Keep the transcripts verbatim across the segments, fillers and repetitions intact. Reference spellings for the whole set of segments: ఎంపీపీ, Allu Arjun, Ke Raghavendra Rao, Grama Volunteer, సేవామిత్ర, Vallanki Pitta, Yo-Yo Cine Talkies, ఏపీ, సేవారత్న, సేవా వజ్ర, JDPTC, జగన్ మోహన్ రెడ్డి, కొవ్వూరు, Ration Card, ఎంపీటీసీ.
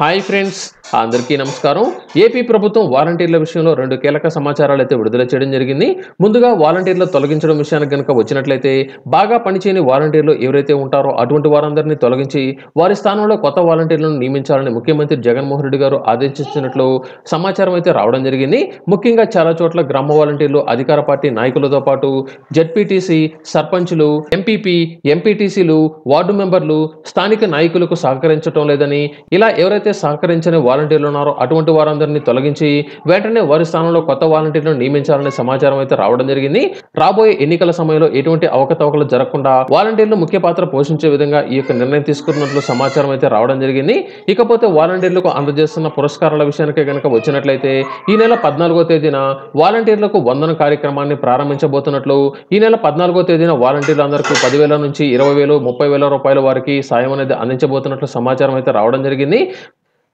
Hi friends అందరికీ నమస్కారం। ఏపీ ప్రభుత్వం వాలంటీర్ల విషయంలో రెండు కీలక సమాచారాలు అయితే విడుదల చేయడం జరిగింది। ముందుగా వాలంటీర్ల తొలగించడం విషయానికి గనుక వచ్చినట్లయితే బాగా పనిచేయని వాలంటీర్లు ఎవరైతే ఉంటారో అటువంటి వారందరిని తొలగించి వారి స్థానంలో కొత్త వాలంటీర్లను నియమించాలని ముఖ్యమంత్రి జగన్ మోహన్ రెడ్డి గారు ఆదేశించినట్లు సమాచారం అయితే రావడం జరిగింది। ముఖ్యంగా చాలా చోట్ల గ్రామ వాలంటీర్లు అధికార పార్టీ నాయకులతో పాటు జెడ్పీటీసీ సర్పంచులు ఎంపీపీ ఎంపీటీసీలు వార్డు మెంబర్లు స్థానిక నాయకులకు సహకరించడం లేదని ఇలా ఎవరైతే సహకరించని వాలంటీర్లు ఉన్నారో అటువంటి వారందరినీ తొలగించి వెంటనే వారి స్థానంలో కొత్త వాలంటీర్లను నియమించాలనే సమాచారం అయితే రావడం జరిగింది। రాబోయే ఎన్నికల సమయంలో ఎటువంటి అవకతవకలు జరగకుండా వాలంటీర్లు ముఖ్య పాత్ర పోషించే విధంగా ఈ యొక్క నిర్ణయం తీసుకున్నట్లు సమాచారం అయితే రావడం జరిగింది। ఇకపోతే వాలంటీర్లకు అందజేస్తున్న పురస్కారాల విషయానికి గనక వచ్చినట్లయితే ఈ నెల పద్నాలుగో తేదీన వాలంటీర్లకు వందన కార్యక్రమాన్ని ప్రారంభించబోతున్నట్లు ఈ నెల పద్నాలుగో తేదీన వాలంటీర్లందరికీ పదివేల నుంచి ఇరవై వేలు ముప్పై వేల రూపాయల వారికి సాయం అనేది అందించబోతున్నట్లు సమాచారం అయితే రావడం జరిగింది।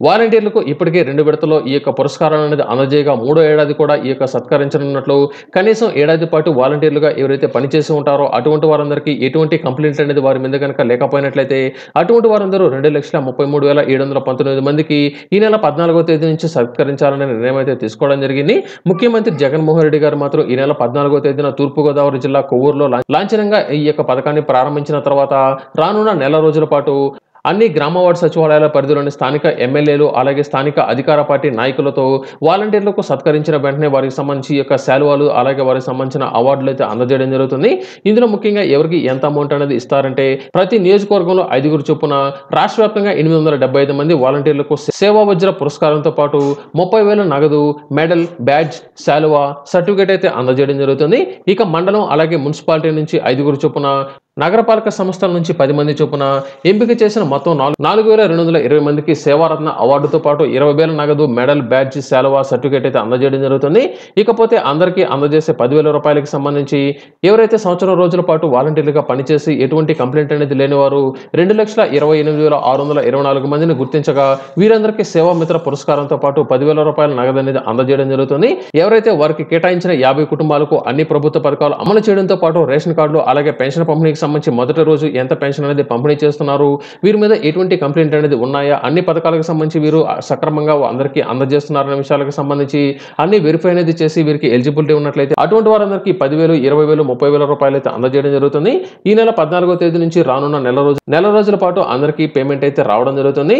వాలంటీర్లకు ఇప్పటికే రెండు విడతల్లో ఈ యొక్క పురస్కారాలు అనేది అందజేయగా మూడో ఏడాది కూడా ఈ యొక్క సత్కరించనున్నట్లు కనీసం ఏడాది పాటు వాలంటీర్లుగా ఎవరైతే పనిచేసి ఉంటారో అటువంటి వారందరికీ ఎటువంటి కంప్లైంట్ అనేది వారి మీద కనుక లేకపోయినట్లయితే అటువంటి వారందరూ రెండు లక్షల ముప్పై మూడు వేల ఏడు వందల పంతొమ్మిది మందికి ఈ నెల పద్నాలుగో తేదీ నుంచి సత్కరించాలనే నిర్ణయం అయితే తీసుకోవడం జరిగింది। ముఖ్యమంత్రి జగన్మోహన్ రెడ్డి గారు మాత్రం ఈ నెల పద్నాలుగో తేదీన తూర్పుగోదావరి జిల్లా కొవ్వూరులో లాంఛనంగా ఈ యొక్క పథకాన్ని ప్రారంభించిన తర్వాత రానున్న నెల రోజుల పాటు అన్ని గ్రామ వార్డు సచివాలయాల పరిధిలోని స్థానిక ఎమ్మెల్యేలు అలాగే స్థానిక అధికార పార్టీ నాయకులతో వాలంటీర్లకు సత్కరించిన వెంటనే వారికి సంబంధించి యొక్క శాలువాలు అలాగే వారికి సంబంధించిన అవార్డులు అయితే అందజేయడం జరుగుతుంది। ఇందులో ముఖ్యంగా ఎవరికి ఎంత అమౌంట్ అనేది ఇస్తారంటే ప్రతి నియోజకవర్గంలో ఐదుగురు చొప్పున రాష్ట్ర వ్యాప్తంగా ఎనిమిది వందల డెబ్బై ఐదు మంది వాలంటీర్లకు సేవా వజ్ర పురస్కారంతో పాటు ముప్పై వేల నగదు మెడల్ బ్యాడ్జ్ శాలువా సర్టిఫికేట్ అయితే అందజేయడం జరుగుతుంది। ఇక మండలం అలాగే మున్సిపాలిటీ నుంచి ఐదుగురు చొప్పున నగరపాలక సంస్థల నుంచి పది మంది చొప్పున ఎంపిక చేసిన మొత్తం నాలుగు వేల రెండు వందల ఇరవై మందికి సేవారత్న అవార్డుతో పాటు ఇరవై వేల నగదు మెడల్ బ్యాడ్జ్ శాలువా సర్టిఫికేట్ అయితే అందజేయడం జరుగుతుంది। ఇకపోతే అందరికీ అందజేసే పదివేల రూపాయలకు సంబంధించి ఎవరైతే సంవత్సరం రోజుల పాటు వాలంటీర్లుగా పనిచేసి ఎటువంటి కంప్లైంట్ అనేది లేనివారు రెండు లక్షల ఇరవై ఎనిమిది వేల ఆరు వందల ఇరవై నాలుగు మందిని గుర్తించగా వీరందరికీ సేవామిత్ర పురస్కారంతో పాటు పదివేల రూపాయల నగదు అనేది అందజేయడం జరుగుతుంది। ఎవరైతే వారికి కేటాయించిన యాభై కుటుంబాలకు అన్ని ప్రభుత్వ పథకాలు అమలు చేయడంతో పాటు రేషన్ కార్డులు అలాగే పెన్షన్ పంపిణీకి సంబంధించి మొదటి రోజు ఎంత పెన్షన్ అనేది పంపిణీ చేస్తున్నారు వీరి మీద ఎటువంటి కంప్లైంట్ అనేది ఉన్నాయా అన్ని పథకాలకు సంబంధించి వీరు సక్రమంగా అందరికీ అందజేస్తున్నారనే విషయాలకు సంబంధించి అన్ని వెరిఫై అనేది చేసి వీరికి ఎలిజిబిలిటీ ఉన్నట్లయితే అటువంటి వారందరికీ పదివేలు ఇరవై వేలు ముప్పై వేల రూపాయలు అయితే అందజేయడం జరుగుతుంది। ఈ నెల పద్నాలుగో తేదీ నుంచి రానున్న నెల రోజు నెల రోజుల పాటు అందరికీ పేమెంట్ అయితే రావడం జరుగుతుంది।